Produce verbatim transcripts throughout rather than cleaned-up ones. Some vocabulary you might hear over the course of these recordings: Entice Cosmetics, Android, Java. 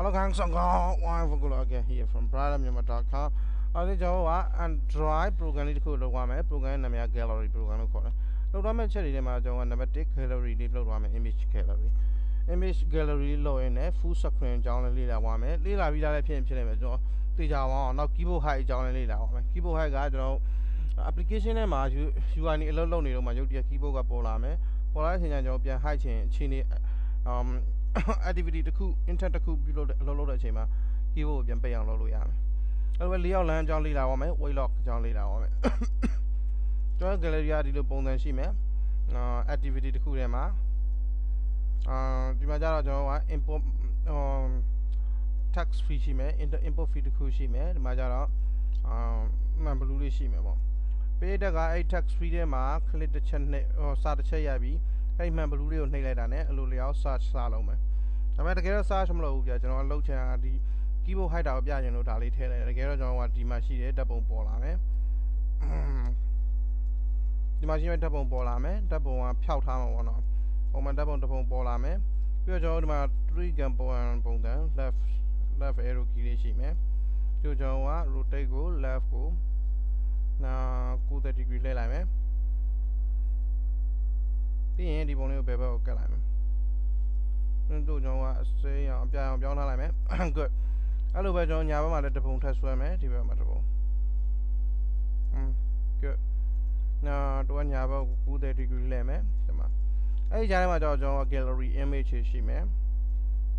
Hello gang, so I'm Vugula here from Brian Yama dot com. I Java and try program it could one program and gallery program. Look on my cherry, my Java and the gallery develop one image gallery. Image gallery low in a full screen down and lead a woman. Lila Vida P M Chelemejo, Tijawa, now Kibo High down and lead out. Kibo High guide no application and margin. You are a little lonely, my Kibo Gapolame, Polarizing and European High Chain, Chini. Um, activity the coup intent the coup below the low the chamber, he will be paying low yam. And when Leo land John Lila woman, we lock John Lila woman. John Galleria did the bone and she man, activity the coup yama. Uh, the Madara Joe import um tax free she may, in the import free the coup she may, the Madara um, Mambulu she may. Pay the guy tax free the mark, let the chan or Sadachayabi. I remember Lulio Nailadane, Lulio Sarch Salome. I met a girl Sarch Mlo, General Locha, the Kibo Hideout Yano Dali, the Gerajon, what Dimashi, double bolame. Dimashi, double bolame, double one Piautama one on. On my double double bolame, we are joined by three gamble and bondan, left, left arrow Kirishime, Jojoa, rotate go, left go. Now, good that you relay lame. The end of paper or calam. Do no say, I'm down, down, I'm I'm good. I love John Yama at the point as well, mate. Good. Now, do one Yava good that you lame, Dema. I jam my daughter gallery images, she ma'am.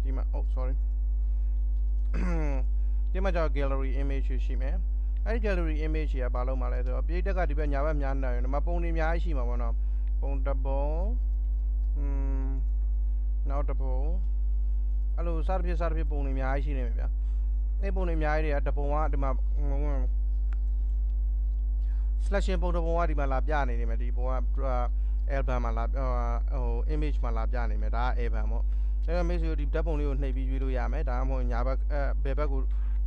Dima, oh, sorry. Dima gallery images, she ma'am. I gallery image here, Paloma letter. Be the Gadiba Yavam Yana, and my pony, my Ishima one up. On the ball, um, now the ball. Hello, Sarpia Sarpia Pony, my eye, she never. They pony my idea at the Poma, the map. Slashing Potawadi, my labiani, my deep, Alabama lab, or image my labiani, Meda, Abamo. There may be double you, maybe you do Yamet, I'm on Yabak, uh, Bebago,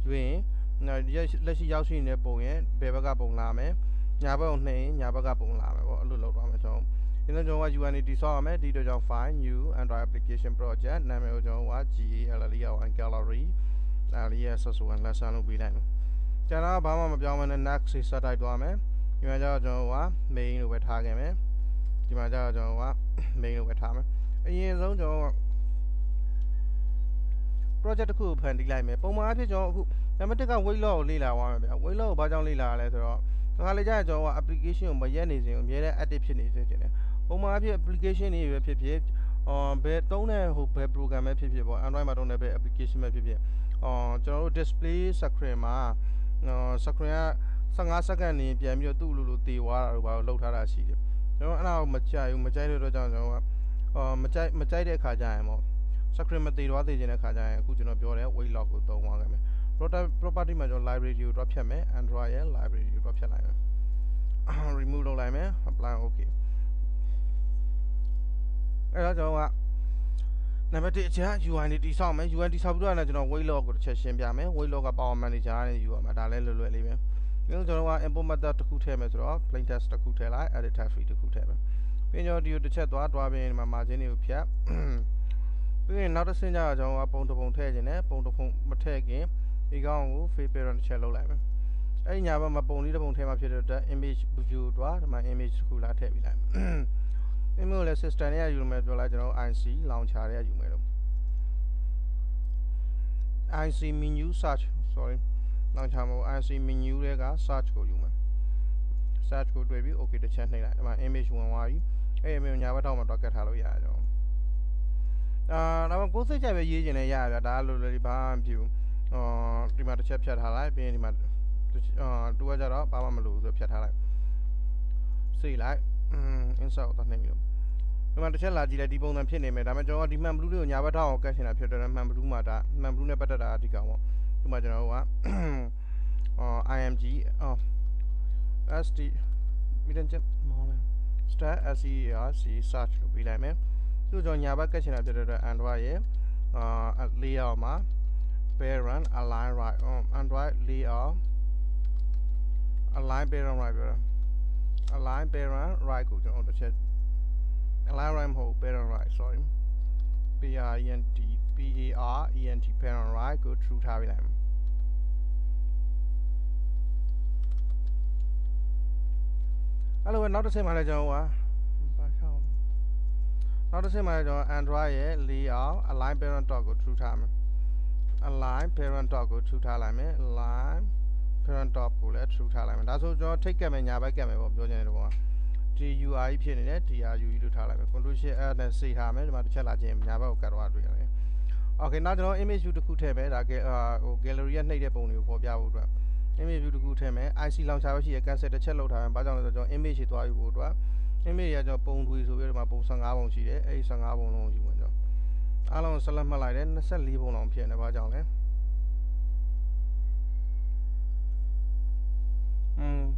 Dwayne. Now, just let's see Yausi in the Boyan, Bebagabon Lame. Yaba on name, Yabagabon Lame, or Lulu Ramajo. In the Java, you need to solve it. Did you find new Android application project? Name of Java, G L L E O and Gallery, alias as well as San Ubilan. Jana Bama Jaman and Naxi Satai Dwame, Imaja Java, main with Hagame, Imaja Java, main with Hammer. A year long Java Project Coop and Dilame, Poma Joe, Namatica Willow Lila one, Willow Bajan Lila later on. So, how did you application by Yanism? Yet, adaptation is it. Oh, my application is a P P H on bed donor who pay program at P P H and Rama don't have application at P P H on general display Sacrema Sacrea Sangasakani, Piamio Dulu, Tiwa, about Lotara City. No, now Machai, Machai Rojano, Machai Kajamo, Sacrema Tiwa, the Jenakaja, Kujan of your way lock with the one. Property major library you drop here and royal library you drop here remove all lime apply okay era jawa number three cha U I D song me U I D software နဲ့ကျွန်တော် weblog ကိုတစ်ချက်ရှင်းပြမယ် weblog က power manager နဲ့ U I မှာဒါလည်းလွယ်လွယ်လေးပဲကျွန်တော်က import method တစ်ခုထည့်မယ်ဆိုတော့ plain text တစ်ခုထည့်လိုက် editor free တစ်ခုထည့်မယ်ပြီးတော့ဒီကိုတစ်ချက်သွားတွားပြီးဒီမှာ margin တွေကိုဖြတ်ပြီးရင်နောက်တစ်ဆင့်ကျတော့ကျွန်တော်ကပုံတစ်ပုံထည့်ခြင်းနဲ့ပုံတစ်ပုံမထည့်ခင် Igong, Fabian Cello Lemon. I never my pony upon Tema Peter, image viewed what my image cool at heavy lamb. Immune assistant air you made the lateral I C launch area you made them. I C menu search, sorry, launch ammo, I C menu rega, search go human. Search go baby, okay, the chanting my image one why. I mean, never talk about Halloween. Uh, I will go to Java using a yard that I'll really bomb you. Uh, the matter chap chat halai, being the uh, do a job, Bamalu, the chat halai. See like, hm, insult the name. No matter shall I did a debone and penny, Madame Joe, the Mamblu, Yavato, catching up here, and Mambrumata, Mambruna Patata, Digamo, to my Genoa, or I M G, oh, S D, Midden Chap, Star, S E R C, such to be lame. You join Yava catching up here, and why, uh, at Leoma. Parent align right on Android layout align parent right align parent right go on the chat align right hole parent right sorry P I N T P P A R E N T, parent, right? Go through Thailand. Hello, not the same as Java. Not the same as Android, Leo, align parent toggle through time. Align parent toggle through Thailand. Align parent toggle through Thailand. That's what you take care of. Yaba game of Jojan. T U I P N T R U to Thailand. Conduce air and see Hamed, Marcella Jim, Yaba Karawadu. Okay, not no image you to Kuteme, gallery and native only for Yabuda. Image you to Kuteme, I see Lounge Havashi, I can set a cello time, but on the image it was Woodra. Image of Pong who is over my Pong Sangavon, she did, a Sangavon on you window. Along Salamalai and Sal Libon on Pian about John. Hm.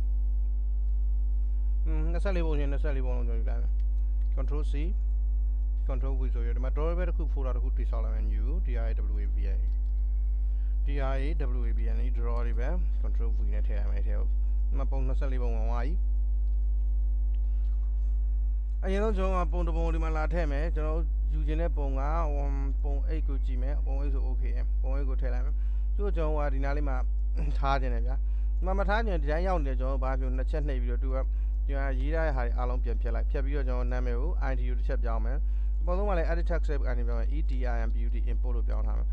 Hm, the Salibon and the Salibon on your gun. Control C. Control with your matter where cook for our hoodie Solomon U, D I W A B A. D I W A B A, draw the web, control with net hair, might help. Mapon Nasalibon Y. I don't know upon the bone in my latame, you know, Eugene Ponga, on Pong Eco Gime, always okay, Pong Ego Telam. Two John are in Alima Tarjanaga. Mamma Tarjan, the young John, but you're not chanting if you do up. You are Yida, high Olympian Pella, Pabio John Nameo, I do the chap Yawman. But only at the tax up and E D I and beauty in Polo Bionham.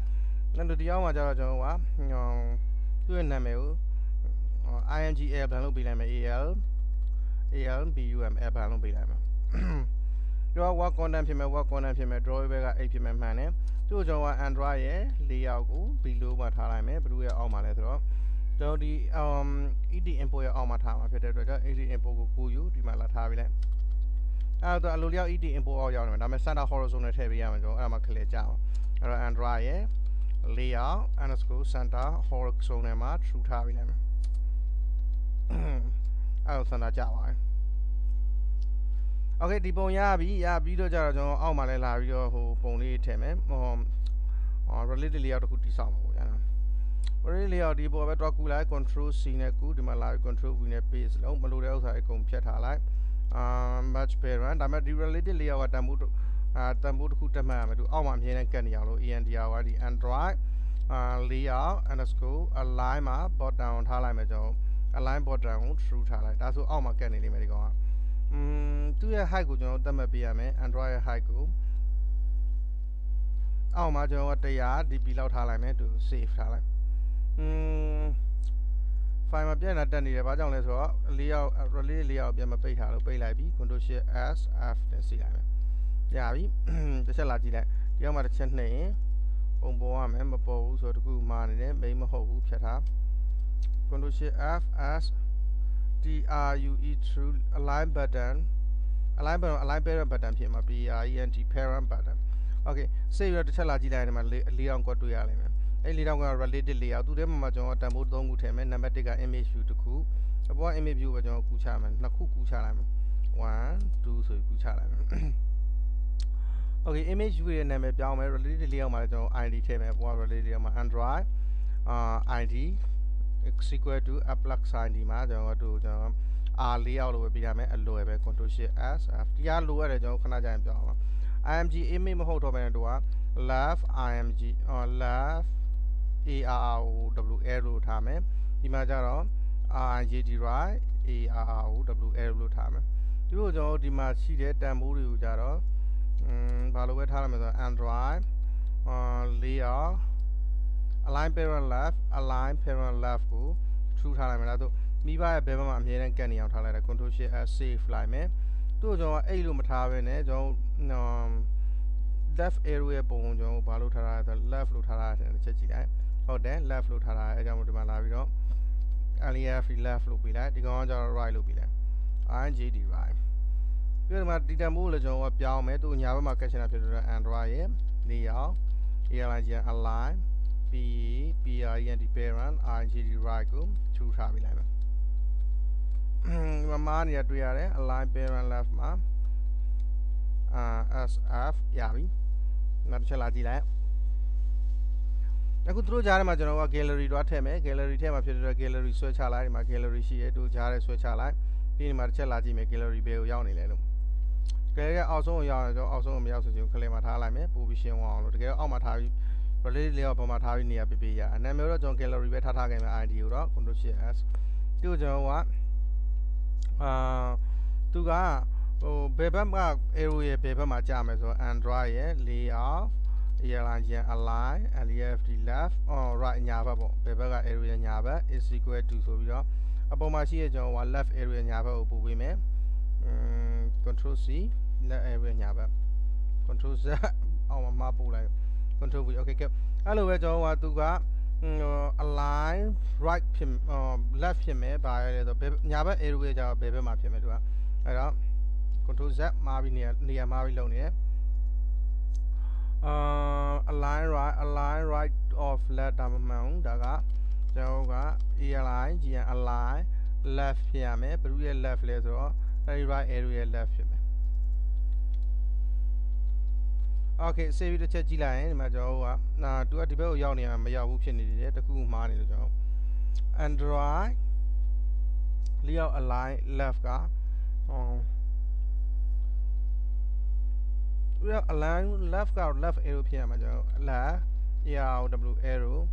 And to the Yama Jarajoa, you and Nameo, I N G L, Bilam A L, A L, B U M, Abano Bilam. You are work on them, you may work on them, you may draw a P M man. Two Joa and Rye, Liago, below what I may, but we are all my letter. So the um, E D employer all my time, I said, E D employer who you, the Malatavile. After Alulia E D employer, I'm a Santa Horizontal Heavy Yamago, I'm a Kalejao, and Rye, Lea, and a school Santa Horizonema, true Tavilem. I'll send a Java. Okay, the bone yabi, yabi, the jar, all my lario, who pony tame, um, or relatively out of good disarm. Really, our debo, but Dracula control scene a good, my life control with a piece, low, Maludels, I compare her life. Much parent, I'm a relatively our Tamud, Tamud Hutamam, to all my men and can yellow, E N D R, the Android, Lea, and a school, a lima, bought down Halamajo, a lime bought down through Talai. That's all my candy may go. Mm, do a haiku, you know, Damabiame, and dry a haiku. Oh, my job at the yard, the below Halame to save Halame. Hm, find my piano, then the Bajan as well. Leo, really, Leo, Biama pay Halo, pay Labi, Condosia as after Silame. Yavi, the Saladilla, the Yama Chantney, Bomboam, and Mapos, or the good man in them, Bama Ho, Chata. Condosia F as. D R U E through align button, align button, align parent button here. My B R E N T parent button. Okay, say you are to tell a dealer in my Leon got to element. A little related layout to them, Major or Tamil Dongu Temen, Namatica image view to cool. A boy image view was on Kuchaman, Naku Kuchalam. One, two, so Kuchalam. Okay, image view and name down related Leon Major I D Temen, one related on my Android I D. Equal to a plug sign the matter or to the Ali all over Biame and lower control share as after the lower the Canadian Java. I M G in me hold over and door left I M G or left A R O W L time. Imagine R G D right A R O W L time. You know the match seated than Muru Jaro. Balouet Halaman and drive on Leah. Align parent left, align parent left go through time. That to me by a baby mom here and canny out like a control share as safe like me. To John A Lumatavan, eh? John left area bone, John Balutara, the left Lutara and the Chechida. Oh, then left Lutara, I don't do my lavio. Aliafi left Lupila, the Gondar right Lupila. I J D right. Very much did a mula John of Yaumet, Unyama catching up to Android, Leo, Elangia align. P P I N D parent I G D Rigo two sharp eleven. Mamania Driare, align parent left ma S F Yavi, Marcella Dila. I could throw Jaramajanova gallery dot teme, gallery tema, gallery search ally, my gallery she do Jare search ally, Pin Marcella Jimmy gallery bail yawning. Kaya out so yard also me also you claim at Halame, Pubishi Wong, Gay Omatavi, Relidio Pomatavi near Bibia, and Namura John Gallery Beta Tagam idea, Kundushi as two Joa Tuga, Bebamba, Area Paper Majamas or Android, Leaf, Yelangia Align, and L F D left or right Nyavabo, Bebega area Nyaba is equal to Sovia. Upon my C H O, one left area Nyaba, Ubuime. Control C, let every nyaba. Control Z, our map like Control V. Okay, kept. Hello, where to go? Align right pin, left pin by the nyaba area of baby map. Control Z, Marvin near Marvin Lonia. Align right, align right of left amount. Daga, Joga, E L I, G, align left here, but we left later. Right area left here. Okay, save the chat line. Majo, now do a debate. Yawning, I'm a Yawuchin. The cool money. Android Leo align left guard. Oh, we are align left guard left arrow here. Majo left, yeah, W arrow.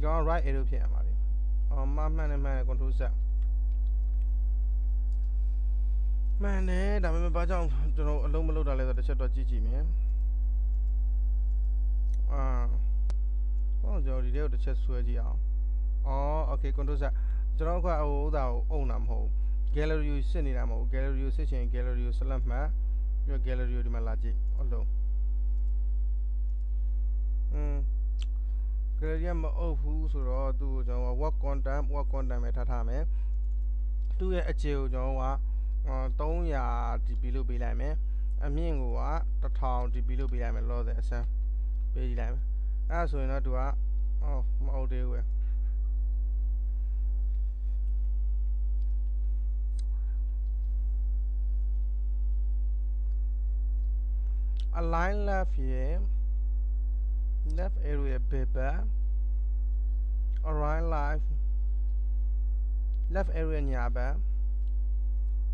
Your right arrow here. Oh, my man and man control set. Man, eh, that means I don't know. Long below that level, that's just G G, man. Ah, oh, just video, that's just G G. Oh, okay, control set. Just now, I will do own number. Gallery use ni number. Gallery use change. Gallery use select man. Your gallery use man logic. Hello. Hmm. Gallery man, oh, who saw do? Just now, work on time, work on time. That time, man. Do a change. Just now. Uh, don't ya below be like me. I mean, what the town below be like me, Lord, that's a baby lamb. That's when I do that. Oh, my old day. A line left here, left area paper, a right life, left area nyaba.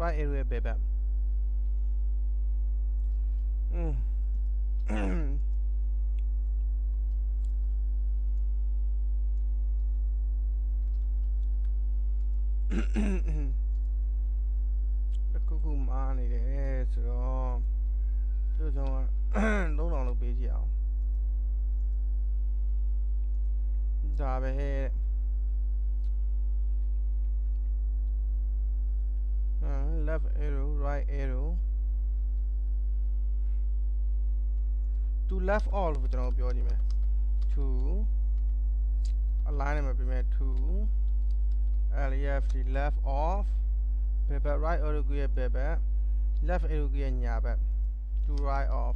Right area baby. Mm. The cuckoo money there, so don't know the big deal. Java head. Uh, left arrow, right arrow. To left all of the body. Two align my primary two left left off paper right arrow gear paper left arrow gear nyaba to right off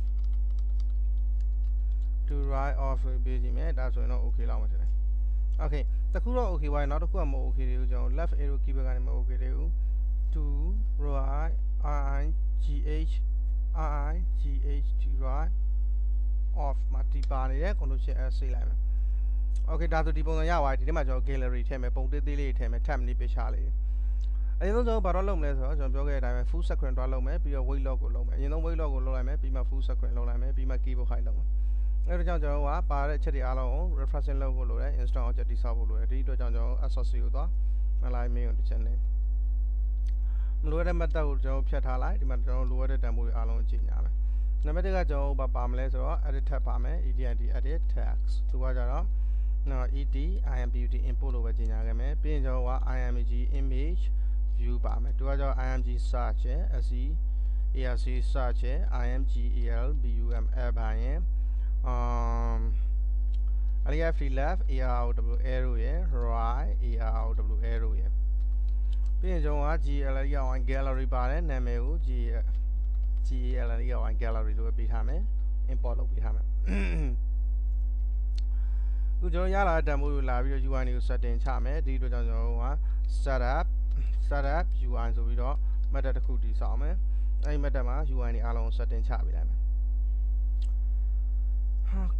to right off busy man that's why not okay long today. Okay, the cool okay why not okay left arrow keeper okay to right I G H I G H to right off multiple yeah condition as say like okay that to depend on ya why the ma jo gallery ထဲမှာပုံသေးသေးလေးထဲမှာ tab နေပေးချလေးအရင်ဆုံးကျွန်တော်ဘာတော့လုပ်မလဲဆိုတော့ကျွန်တော်ပြောခဲ့တဲ့အတိုင်းပဲ full screen တွားလုပ်မယ်ပြီးတော့ weight log ကိုလုပ်မယ်အရင်ဆုံး weight log ကိုလုပ်လိုက်မယ်ပြီးမှ full screen လုပ်လိုက်မယ်ပြီးမှ keyboard height လုပ်မယ်အဲ့တော့ကြောင့်ကျွန်တော်ကပါတဲ့အချက်တွေအားလုံးကို refreshing လုပ်ဖို့လိုတယ် install object တိစောက်ဖို့လိုတယ်ဒီအတွက်ကြောင့်ကျွန်တော် associate ကိုသွား alignment ကိုတစ်ချက်နဲ့Lower the metal job, shut her light, the metal lower the demo alone. No matter job, but palm letter or edit tapame, E D I D edit tax. To what are no E D, I am beauty import over Ginagame, being your I M G image view palm. To other I M G search, S E, E R C search, I M G E L, B U M, Airbnb, um, L F D left, E R W area, right, E R W area. G L E O and gallery bar and M A U G L E O and gallery will be hammer, import will be hammer. Ujoyala demo library, you and you certain charmer, Dido Janoa, setup, setup, you and so we don't, Madame Cootie Salmer, and Madame, you and alone certain charmer.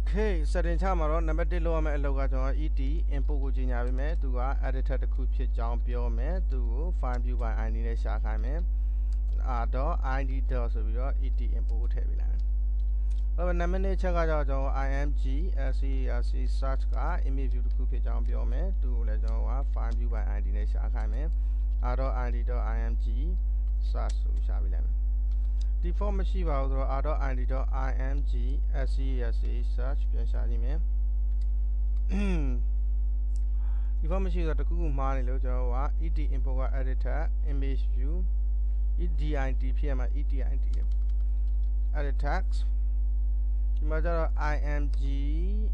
Okay, certain charmer, number de loma and logaton E D, import Ginavimet, do I edit the couplet jump your man to find you by Anina Shakame, are the I D does your E D input heavy line. Over Namene Chagado, I M G, S E S E search car, image you could be down Biome, do let Joa, find you by I D Nation Akame, Ado I D do I M G, search Shavilam. The form machine outro Ado I D do I M G, S E S E search Pensalime. Information that the Google Mani Lojawa, E D Import Editor, Image View, E D I D, P M I, E D I D, Edit Tags, Major I M G,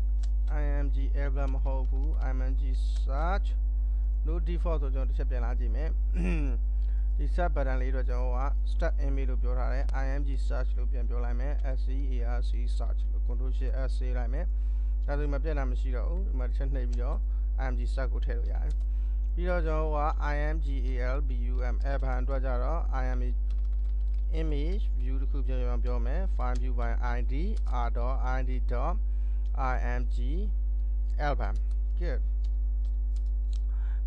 I M G, Emblem Hopu, I M G Search, No Default of the Chapter Lajime, the Sabadan Lido Jawa, Start Emil Bura, I M G Search Lupian Bolame, S E A R C Search, Conduce S C Lame, that is my Benam Shiro, my Navio. I M G circle tell you. Below Java I M G A L B U M I M image view the Kubian Biome, find view by I D, R dot I D dot I M G album. Good.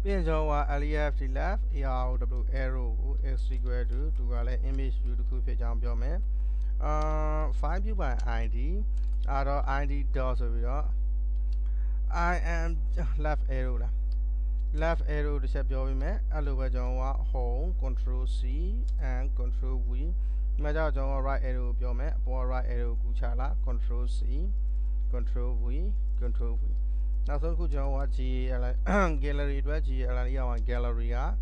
Being Java L E F the left, E R W arrow, S three graduate to go image view the Kubian Biome, find view by I D, R dot I D dot I am left arrow la. Left arrow to set your image. Home, control C and control V. Major John right arrow your map, or right arrow Guchala, control C, control V, control V. Now, so good John what gallery to G L and gallery are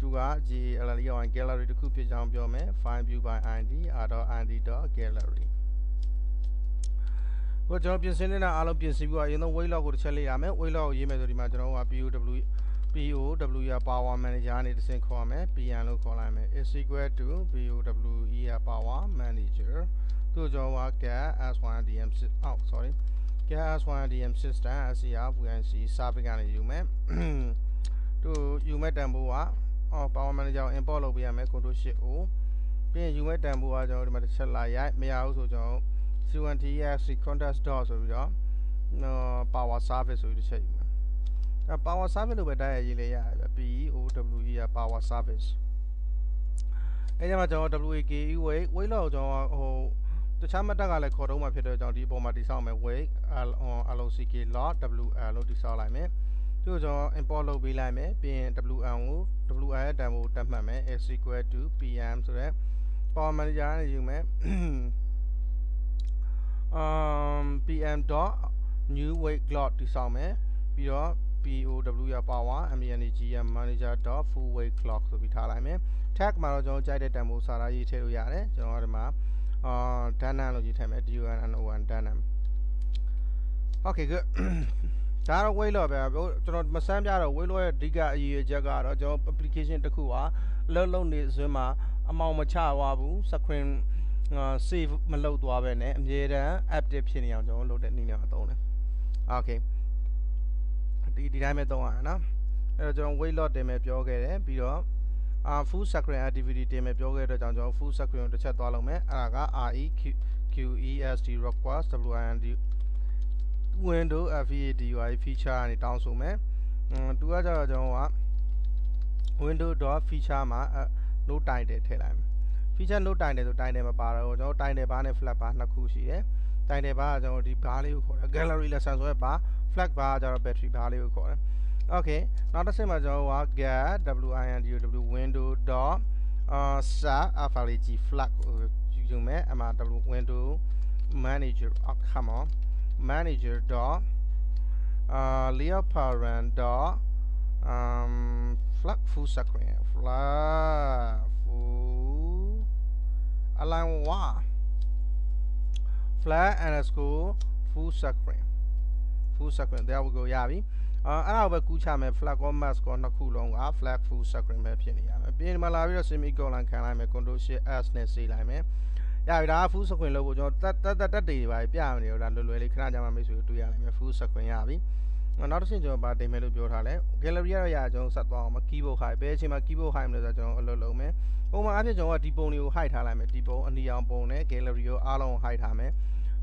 to G L and gallery to coupage down your map, find view by I D, other I D dot gallery. What job you send in our Olympian Sibu? I know we log to Chile. I met we log email to imagine our P O W P O W power manager. I need to send comment piano column is equal to P O W E power manager to Java care as one D M. Oh, sorry, care as one D M system. I see up we can see something and you met to you met them who are power manager in Polo. We are making to shit. Oh, then you met them who are going to Chile. May I also join? C one T S contest doors over no power service with the same. The power service over there, P O W E power service. And W K U A, we load on the Chamadaga like Cordoma Peter John Dipoma Disarm Wake, L O C K lot, W L O Disarm, two John Impolo Bilame, P N W O, W I Demo Tampame, is equal to P M to that. Power manager, you may. Um, P M dot new weight clock to some eh, P O W power and the energy and manager dot full weight clock to be time. Tag Marajo Jade Demo Sarai Teruare, Jonorma, uh, Danalogy time at you and one Danam. Okay, good. Tara Waylo, Masam Yara, Willow, Diga, Jagara, job application to Kua, Loloni Zuma, among Machawabu, Sakrin. Save Malo Dwabene, Mjeda, Abde Pinia, don't load at Nina Dona. Okay. Did I met the one? John Waylord, they may jogger, Bido. Our food sacred activity, they may jogger, John Food Sacred on the Chat Dolome, Araga, R E Q E S T Rockquast, W I N D Window, F E D U I feature and it also may. Do other John Window dot feature ma no tie date. Feature no time to time a bar or no time a banner flag bar Nakushi, time a bar or the value for a gallery lessons bar, flag bar or battery value core. Okay, not the same as our get W I N D W window door, uh, sa F L G flag you may amount W window manager or come on manager door, uh, Leoparand door, um, flag full screen flag full. Align one flat and a school full screen full screen there we go yavi uh and our kuchame flag on mask on the cool on our flag full screen map in yama being malaria semi goal and can I make condo shit as Nancy lime yeah full screen logo that that that day by piano and the lily can I miss you to yam full screen yavi another thing about the middle your hale gallery area jones at all my keyboard high base my keyboard high no that on a low man. Oh, my other Joe, Depot, you hide Halame, Depot, and the young bonnet, gallery, alone hide Hame.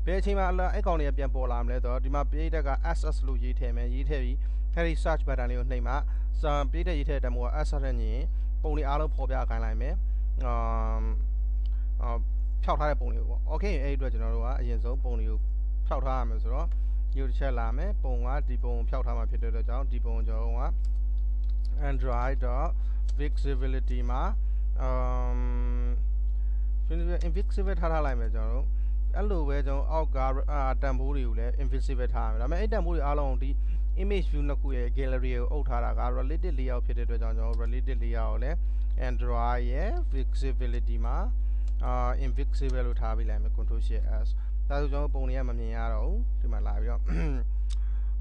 Betima, I only have been Bolam letter, the map beta assas Luigi Tame, eat heavy, Harry such by Daniel Nema, some beta eated the more assassin, only out of Pobia can I may, um, uh, ဖြောက်ထားတဲ့ပုံလေးကိုပေါ့ okay အဲ့ဒီအတွက်ကျွန်တော်တို့ကအရင်ဆုံးပုံလေးကိုဖြောက်ထားရမယ်ဆိုတော့ new တစ်ချက်လာမယ်ပုံကဒီပုံကိုဖြောက်ထားမှာဖြစ်တဲ့အတွက်ကြောင့်ဒီပုံကိုကျွန်တော်တို့က android.visibility မှာ um invisible ထားထားလိုက်မယ်ကျွန်တော်တို့အဲ့လိုပဲကျွန်တော်အောက်ကတန်ဖိုးတွေကိုလည်း invisible ထားရမယ်ဒါပေမဲ့အဲ့တန်ဖိုးတွေအားလုံးဒီ image view နှစ်ခုရဲ့ gallery ကိုအုပ်ထားတာက related layout ဖြစ်တဲ့အတွက်ကြောင့်ကျွန်တော် related layout ကိုလည်း android ရဲ့ visibility မှာ uh invisible လို့ထားပေးလိုက်မယ် control shift s ဒါဆိုကျွန်တော်ပုံတွေကမမြင်ရတော့ဘူးဒီမှာလာပြီးတော့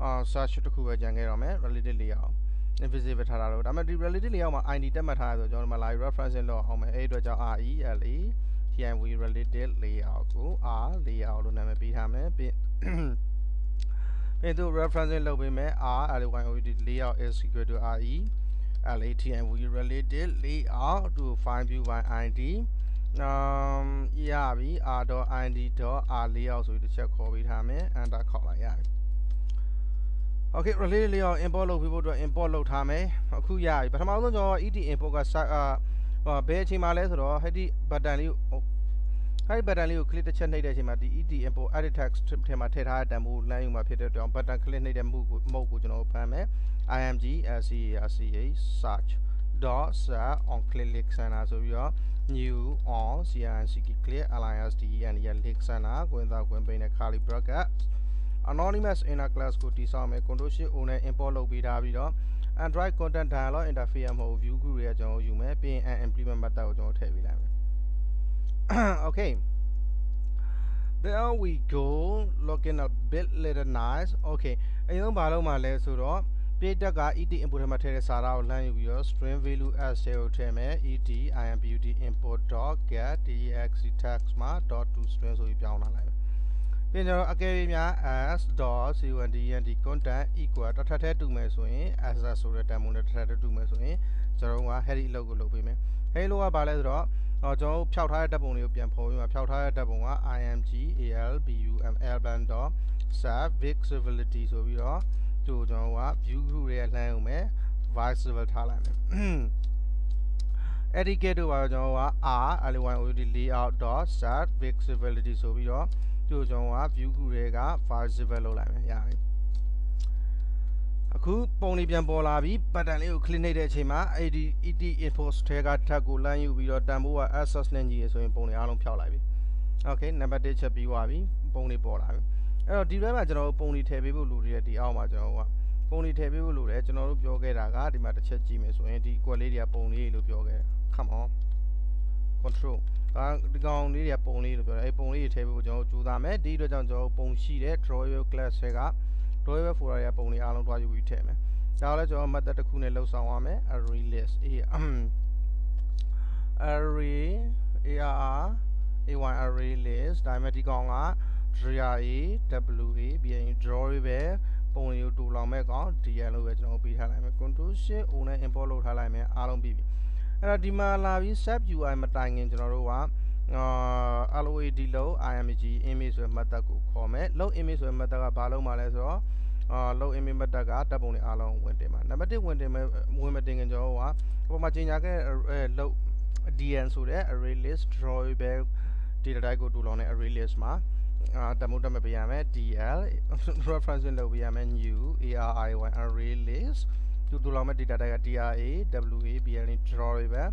uh search တစ်ခုပဲကြံခဲ့တော့မယ် related layout invisible ထားတာလို့ဒါပေမဲ့ဒီ related layout မှာ id တက်မှတ်ထားတယ်ဆိုကျွန်တော်ဒီမှာလာပြီး reference လောက်အောင်မယ်အဲ့အတွက်ကြောင့် r e l e and we related layout ကို r layout လို့နာမည်ပေးထားမယ်ပြီးပြီးသူ reference လုပ်ပေးမယ် r layout layout is equal to r e l a t and we related layout to find view by id um ရပြီ r.id.r layout ဆိုပြီးတစ်ချက်ခေါ်ပေးထားမယ် enter ခေါက်လိုက်ရပြီ okay related layout import လုပ်ပြီးဖို့အတွက် import လုပ်ထားမယ်အခုရပြီပထမဆုံးကျွန်တော် et import က အော်ဘယ်အချိန်မှာလဲဆိုတော့ဟဲ့ဒီဘတ်တန်လေးကိုဟဲ့ဒီဘတ်တန်လေးကို click တစ်ချက်နှိပ်တဲ့အချိန်မှာဒီ et import edit text ထဲမှာထည့်ထားတဲ့တန်ဖိုးလမ်းယူမှာဖြစ်တဲ့အတွက်ဘတ်တန် click နှိပ်တဲ့ mode ကို mode ကိုကျွန်တော်ဖမ်းမယ် img search search dot search on click link center ဆိုပြီးတော့ new on crnc click alias d and link center ကိုဝင်သားဝင်ပိန်တဲ့ curly bracket anonymous inner class ကိုတည်ဆောက်မယ် control shift o နဲ့ import လုပ်ပေးထားပြီးတော့ Android content dialog interface မှာ view group တွေကကျွန်တော်ယူမယ်ပြီးရင် implement method ကိုကျွန်တော်ထည့်ပေးလိုက်မယ် Okay there we go looking a bit little nice okay အရင်ဘာလုပ်မှာလဲဆိုတော့ page က et import ထဲမှာထည့်တဲ့စာသားကိုလမ်းယူပြီးတော့ string value as ကိုထည့်မယ် et import import dot get text text မှာ dot to string ဆိုပြီးပြောင်းလာလိုက်မယ်ပြန်ကြတော့အကယ်၍များ s.c1dnd content equal တစ်ထပ်ထည့်တူမယ်ဆိုရင် s ဆိုတဲ့တန်ဖိုးနဲ့တစ်ထပ်ထည့်တူမယ်ဆိုရင်ကျွန်တော်က head အလုပ်ကိုလုပ်ပေးမယ် head လို့ကဘာလဲဆိုတော့ကျွန်တော်ဖြောက်ထားတဲ့တပ်ပုံလေးကိုပြန်ဖော်ပြီးမှဖြောက်ထားတဲ့တပ်ပုံက img.album.visibility ဆိုပြီးတော့သူကျွန်တော်က view group တွေလှမ်းအောင်မယ် visible ထားလိုက်မယ် etiquette တို့ပါကျွန်တော်က r layout layout.visibility ဆိုပြီးတော့တို့ကျွန်တော်က view ခုတွေက visible လုပ်လိုက်မယ်ရပြီအခုပုံလေးပြန်ပေါ်လာပြီ button လေးကို click နှိပ်တဲ့အချိန်မှာ et et info ထဲက tag ကိုလမ်းယူပြီးတော့တန်ဖိုးက access နဲ့ညီရယ်ဆိုရင်ပုံလေးအားလုံးဖြောက်လိုက်ပြီ okay နံပါတ်တစ်ချက်ပြီးသွားပြီပုံလေးပေါ်လာပြီအဲ့တော့ဒီဘက်မှာကျွန်တော်တို့ပုံလေးထည့်ပေးဖို့လိုတယ်ဒီအောက်မှာကျွန်တော်ကပုံလေးထည့်ပေးဖို့လိုတယ်ကျွန်တော်တို့ပြောခဲ့တာကဒီမှာတစ်ချက်ကြည့်မယ်ဆိုရင်ဒီကွက်လေးတွေကပုံလေးလို့ပြောခဲ့တယ် come on control ဒီကောင်လေးတွေကပုံလေးလို့ပြောတယ်အဲပုံလေးတွေထည့်ပေးဖို့ကျွန်တော်ကြိုးစားမယ်ဒီအတွက်ကြောင့်ကျွန်တော်ပုံရှိတဲ့ drawable class တွေက drawable folder တွေကပုံလေးအားလုံးတွားယူပြီးထည့်မယ်ဒါလည်းကျွန်တော် method တစ်ခုနဲ့လှုပ်ဆောင်ရမယ် array list a array arr ay array list ဒါမှဒီကောင်က draw a w a b n drawable ပုံလေးကိုတူလောင်မဲ့ကောင် dl လို့ပဲကျွန်တော်ပေးထားလိုက်မယ် control shift o နဲ့ import လုပ်ထားလိုက်မယ်အားလုံးပြီးပြီအဲ့တော့ဒီမှာလာပြီး sub ui မတိုင်ခင်ကျွန်တော်တို့က load လို့ img image ဆိုတဲ့ method ကိုခေါ်မယ် load image ဆိုတဲ့ method ကဘာလုပ်မှာလဲဆိုတော့ load image method ကတပ်ပုံတွေအားလုံးဝင်တင်မှာနံပါတ်တစ်ဝင်တင်မယ်ဝင်မတင်ခင်ကျွန်တော်တို့ကဟိုမှာချိန်ညာခဲ့ load dn ဆိုတဲ့ array list drawable data type ကိုတူလောင်းတဲ့ array list မှာတမို့တက်မပေးရမယ် dl reference လုပ်ပေးရမယ် new array array list တို့တို့လောက်မဲ့ data type က dra wa bl drawable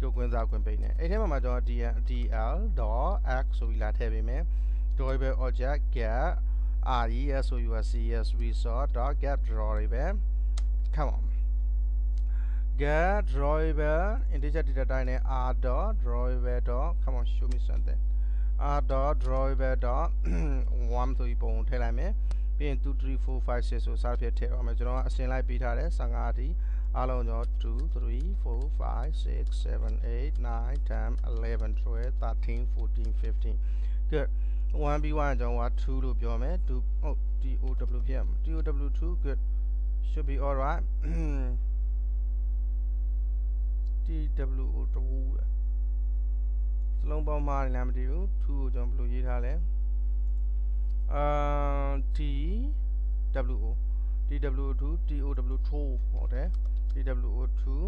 တို့ကွင်းစားကွင်းပိတ်နေအဲ့ထဲမှာကျွန်တော် dl.x ဆိုပြီးလာထည့်ပေးမယ် drawable object get res or uscs resource.get drawable come on get drawable integer data type နဲ့ r.drawable. come on show me something r.drawable.one ဆိုပြီးပုံထည့်လိုက်မယ်ပြန်two three four five sixဆိုစားဖြစ်ထည့်ရအောင်ကျွန်တော်ကအစင်လိုက်ပေးထားတယ်fifteenအထိအားလုံးကျွန်တော်two three four five six seven eight nine ten eleven twelve thirteen fourteen fifteen good one by one ကျွန်တော်ကtwoလို့ပြောမယ်twoဟုတ် two ဖြစ်မှာ two good should be all right two စလုံးပေါင်းမှားနေလားမသိဘူးtwoကိုကျွန်တော်ဘယ်လိုရေးထားလဲUh, T W O T W two T O W two ဟုတ်တယ် T W O two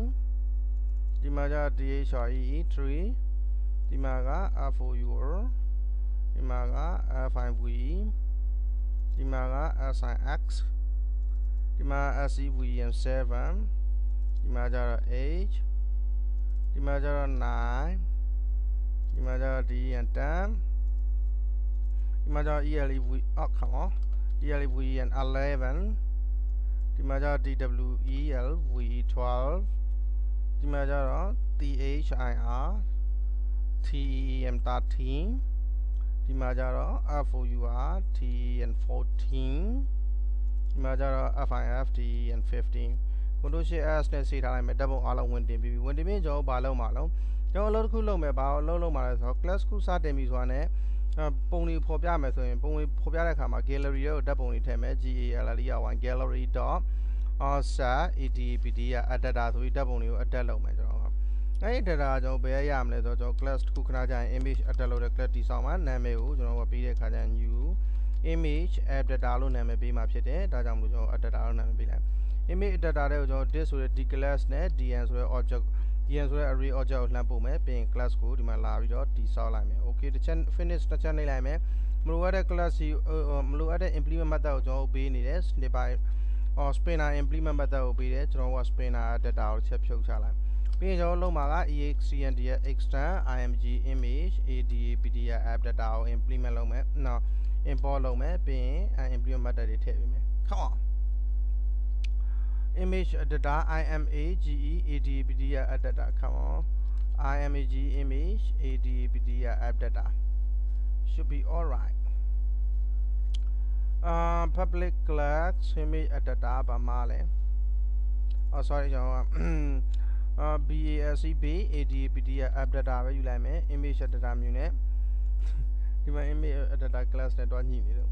ဒီမှာက DHREE 3ဒီမှာက R4UR ဒီမှာက R5VE ဒီမှာက R5X ဒီမှာ R6VEM7 ဒီမှာကျတော့ H ဒီမှာကျတော့ 9ဒီမှာကျတော့ D and ten ဒီမှာကျတော့ ELEVE အောက်ခါမော ELEVE and eleven ဒီမှာကျတော့ D W E L V E twelve ဒီမှာကျတော့ T H I R T E M thirteen ဒီမှာကျတော့ R four U R T E M fourteen ဒီမှာကျတော့ F I F T E M fifteen ကိုတို့ S နဲ့စေးထားလိုက်မယ်ဓာတ်ပုံအားလုံးဝင်တင်ပြီးပြီဝင်တင်ပြီးကျွန်တော်ဘာလုပ်မှာလဲကျွန်တော်အလုပ်တစ်ခုလုပ်မယ်ဘာလို့လုပ်မှာလဲဆိုတော့ class ခုစတင်ပြီဆိုတာနဲ့ပုံတွေဖော်ပြမယ်ဆိုရင်ပုံတွေဖော်ပြတဲ့အခါမှာ gallery ရဲ့ဓာတ်ပုံတွေထည့်မယ် G A L L E R Y gallery. Set E D P D editor ဆိုပြီးဓာတ်ပုံတွေကို edit လုပ်မယ်ကျွန်တော်။အဲဒီ data ကကျွန်တော်ဘယ်ရရမလဲဆိုတော့ကျွန်တော် class တစ်ခုခဏကြာရင် image edit လုပ်တဲ့ class တည်ဆောက်မှာနာမည်ကိုကျွန်တော်ကပေးတဲ့အခါကျရင် new image app data လို့နာမည်ပေးမှာဖြစ်တယ်။ဒါကြောင့်မလို့ကျွန်တော် edit data လို့နာမည်ပေးလိုက်။ image data တွေကိုကျွန်တော် disk ဆိုတဲ့ d class နဲ့ dn ဆိုတဲ့ object dn ဆိုတဲ့ array object ကိုလှမ်းပို့မယ်ပြီးရင် class ကိုဒီမှာလာပြီးတော့တည်ဆောက်လိုက်မယ်။ okay တစ်ချက် finish တစ်ချက်နှိပ်လိုက်မယ်။မလိုအပ်တဲ့ class မလိုအပ်တဲ့ implement method ကိုကျွန်တော်ပေးနေတယ် snip by or spinner implement method ကိုပေးတယ်ကျွန်တော်က spinner data ကိုချက်ဖြုတ်ချလိုက်ပြီးရင်ကျွန်တော်လုံးမှာက extend extend img image adapter ကို implement လုပ်မယ်နော် import လုပ်မယ်ပြီးရင် implement method တွေထည့်ပေးမယ် come on image adapter image adapter come on image image adapter should be all right Uh, public class image data ပါမှာလဲ Oh sorry ကျွန်တော်က B A S C B A D P D data ပဲယူလိုက်မယ် image data မျိုးနဲ့ဒီမှာ image data class နဲ့တွားညှိနေလို့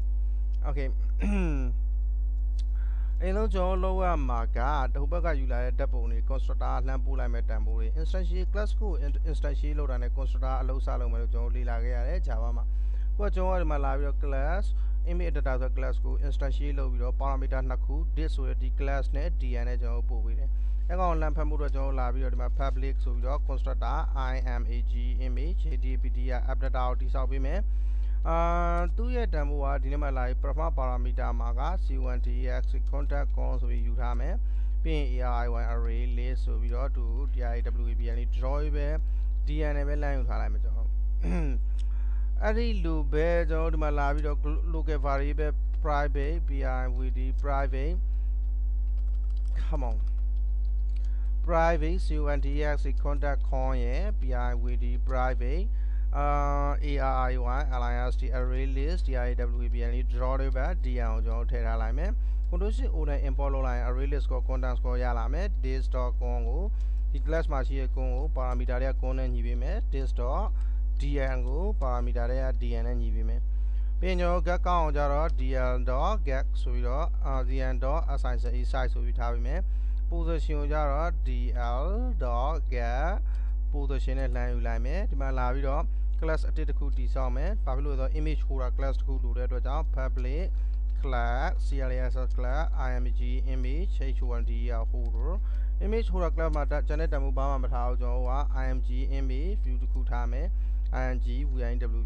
Okay အဲ့လိုကျွန်တော်လောက်ရမှာကတခုဘက်ကယူလာတဲ့ဓာတ်ပုံတွေ constructor လှမ်းပို့လိုက်မယ်တန်ဖိုးတွေ instantiate class ကို instantiate လောက်တာနဲ့ constructor အလုံးစားလုပ်မယ်လို့ကျွန်တော်လေ့လာခဲ့ရတယ် Java မှာကိုကျွန်တော်ဒီမှာလာပြီးတော့ class image data ဆို class ကို instantiate လုပ်ပြီးတော့ parameter နှစ်ခု disk ဆိုတဲ့ဒီ class နဲ့ dn နဲ့ကျွန်တော်ပို့ပေးတယ်။အဲကောင်လမ်းဖတ်မှုတော့ကျွန်တော်လာပြီးတော့ဒီမှာ public ဆိုပြီးတော့ constructor image adapter ကိုတိဆောက်ပေးမယ်။အာသူ့ရဲ့တန်ဖိုးကဒီနေ့မှလာပြီး prima parameter မှာက C one T X contact con ဆိုပြီးယူထားမယ်။ပြီးရင် A R I Y array list ဆိုပြီးတော့သူ D I W A B N draw ပဲ dn နဲ့ပဲလမ်းယူထားလိုက်မှာကျွန်တော်။အဲ့ဒီလိုပဲကျွန်တော်ဒီမှာလာပြီးတော့ local variable private pivd private come on private C one T X contact con ရဲ့ pivd private အာ array list array list drawable dn ကိုကျွန်တော်ထည့်ထားလိုက်မယ် condition order import လုပ်လိုက်ရင် array list ကို content ကိုရလာမယ် disk dot con ကိုဒီ class မှာရှိတဲ့ con ကို parameter တွေက con နဲ့ညီပေးမယ် disk dot D N ကို parameter တွေက D N နဲ့ညီပေးမယ်။ပြီးရင်ကျွန်တော် get ကောင်းအောင်ကြတော့ D N dot get ဆိုပြီးတော့ D N dot assign size ဆိုပြီးထားပေးမယ်။ position ကိုကြတော့ D L dot get position နဲ့လှမ်းယူလိုက်မယ်။ဒီမှာလာပြီးတော့ class အတစ်တစ်ခုတည်ဆောက်မယ်။ဘာဖြစ်လို့လဲဆိုတော့ image holder class တစ်ခုလိုတဲ့အတွက်ကြောင့် public class class img image H one D holder image holder class မှာ channel တန်ဖိုးဘာမှမထားဘူးကျွန်တော်က img image view တစ်ခုထားမယ် img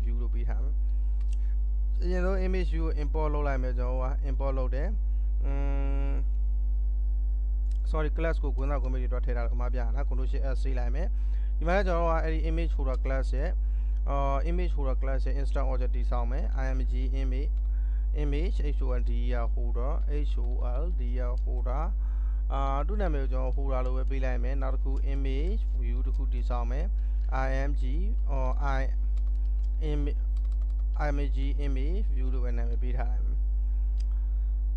viewလို့ပေးထားမယ်အရင်ဆုံး image view ကို import လုပ်လိုက်မယ်ကျွန်တော်က import လုပ်တယ်อืม sorry class ကိုကွင်းသားကွန်မတီတော့ထည့်ထားလို့အမှားပြရတာ control shift S ဆေးလိုက်မယ်ဒီမှာကျွန်တော်ကအဲ့ဒီ image holder class ရဲ့အော် image holder class ရဲ့ instant object တည်ဆောက်မယ် img image H one D holder H O L D holder အာသူ့နာမည်ကိုကျွန်တော် holder လို့ပဲပေးလိုက်မယ်နောက်တစ်ခု image view တစ်ခုတည်ဆောက်မယ် img image view လို့ပဲနာမည်ပေးထားလိုက်မယ်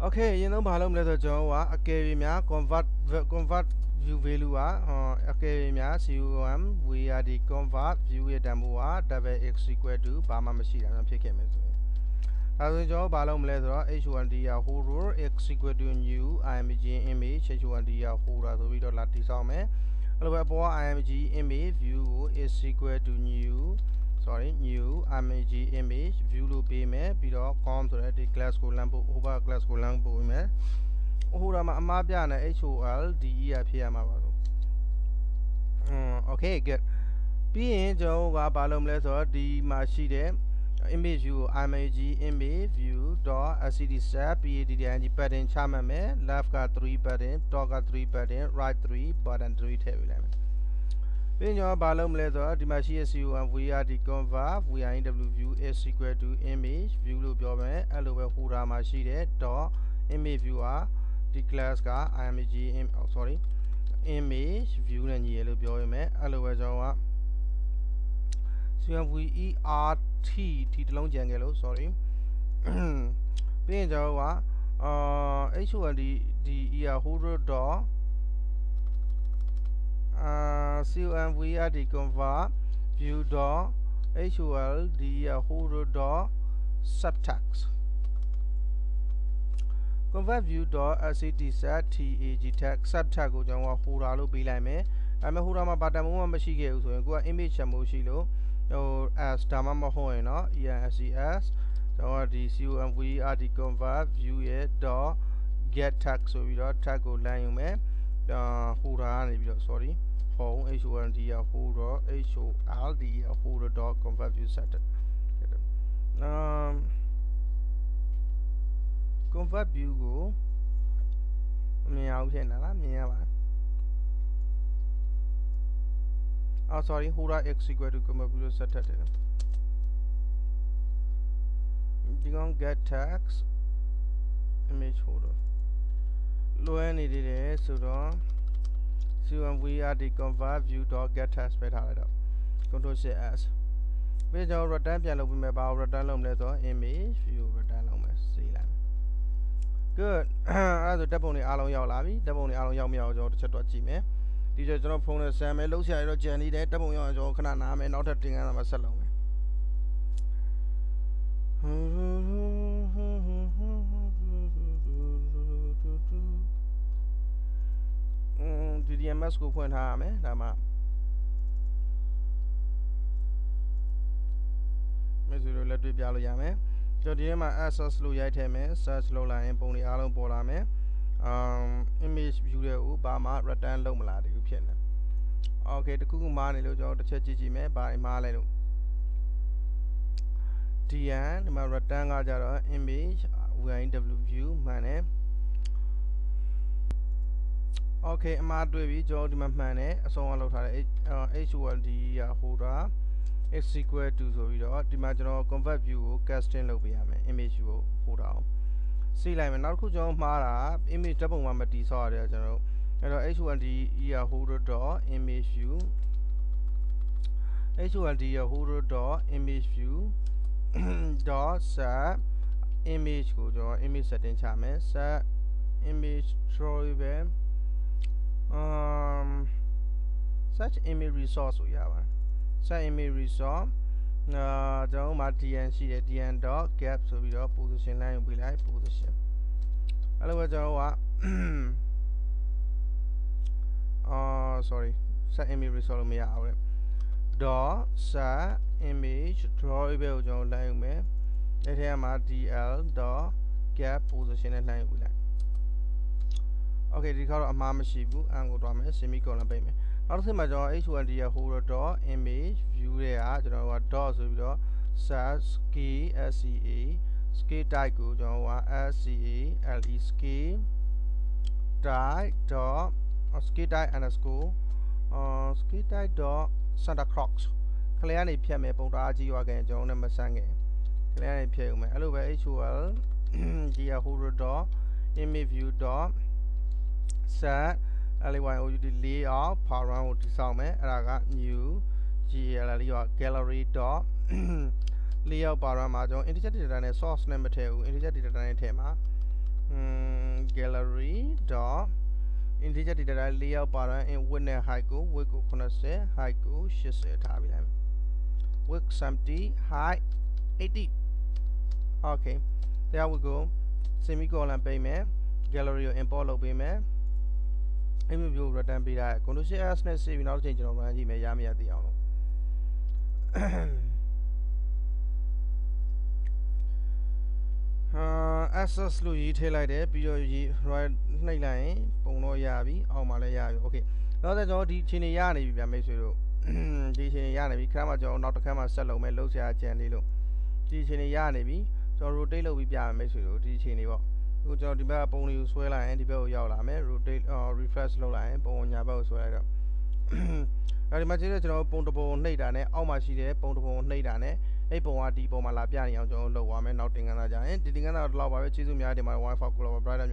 Okay အရင်ဆုံးဘာလုပ်မလဲဆိုတော့ကျွန်တော်ကအကယ်၍များ convert convert view value ကအကယ်၍များ C O M V R D convert view ရဲ့တန်ဖိုးက double X equal to ဘာမှမရှိတာမျိုးဖြစ်ခဲ့မယ်ဆိုရင်ဒါဆိုကျွန်တော်ဘာလုပ်မလဲဆိုတော့ H one D holder X equal to new img image H one D holder ဆိုပြီးတော့လာတည်ဆောက်မယ်အဲ့လိုပဲအပေါ်က img image view ကို is equal to new sorry new img image view လို့ပေးမယ်ပြီးတော့ com ဆိုတဲ့ဒီ class ကိုလမ်းပို့ over class ကိုလမ်းပို့ပေးမယ်ဟိုဒါမှာအမှားပြနေ H O L D E ရဖြစ်ရမှာပါဆို um, okay good being Joe balum letter D machine image view image image view dot acd step padding pattern chama me left ka three pattern top ka three pattern right three button three table when your balum letter D machine su and we are the convert we are in W view is equal to image view loop your man hello who ramashide dot image viewer the class ka image im oh, sorry image view and yellow your man hello so we are t t long jangle sorry being Java uh h one d the er holder door uh so and we are the convert view door h one the holder door subtext convert view door as it is at tag tag subtag go Java holder lo be like me I'm a holder ma button mo she gave so go image mo she lo or as Tamama Hoena, E S E S, or the C U and we are the convert view a door get tax so we don't tag or line man, the Huran, if you sorry, home H one D, a Hura, H O R D, a Hura dog convert view set. Um, convert view go meow, Jenna, meow. Oh, sorry, Hura X equal to computer set at it. Get tax image holder. Low end it is so don't. So when we are the convert view dot get tax better. Control C S. We just return piano we may about return long letter image view return long see line. Good. As the double ni along yao labi double ni along yao miao jo chat dot G me. Teacher John Pona Sam, and Lucia Jenny, that double young John Canam, and not a thing out of a salon. Did you must go point harm, eh? Dama Mister Letty Bialoyame, Jodiema Assas Luyatame, such Lola and Pony Alum Bolame. Um, image view Obama return low malady. Okay, the Kuku Mani Lojo, the Church Jimmy by Maladu. Tian, my rectangle jara image, we are in W view, my name. Okay, my baby, Jordi Mamane, so on the H one D Hura is equal to Zovido, the marginal convert view, casting Lobiame, image view, Hura. See like an alcohol mara image double one but these are general and H one D yeah holder door image view H one D yeah holder door image view dot set image go door image setting chame set image troy um such image resource we have set image resource Uh, so my D N C at the end dot gap so we don't position line we like position. Otherwise, uh, sorry, set image resolve me out. Dot set image drawable John line me. Let him at D L dot gap position and line we like. Okay, the color of Mama Shibu angle drama semicolon payment. Also, my door is one the holder door image view there. You know what doors of the says key S C A ski type go down one S C A L E ski die dot ski die underscore uh ski die dot Santa Crocs. Clear any P M upon R G again. John number sang clear any P M. Hello, H U L the holder door image view door set. L Y O U the layout program or design and new G L L gallery dot layout program on integrated and source name material integrated and tema gallery dot integrated and layout program in winner haiku work connoisseur haiku shis tabulum work something high eighty okay there we go semicolon payment gallery or import payment image view return be that control S and save now change on run ji me ya me ya ti aung lo access lo yi thai lai de pi yo yi right nai lai pon lo ya bi aung ma lai ya bi okay Now that all the chin yani be a message. Teaching yani, come at your not to come and sell me Lucia Chanilo. Teaching yani be, so Rodelo be a message. Teaching you. Good job, develop only you swell and develop your lame, rotate or refresh low line, bone your bow swell. I imagine no pontable nadane, all my shitty, pontable nadane, a poa deep on my lapiani on your own low woman, nothing another, and didn't another love, which is my wife, or global brother.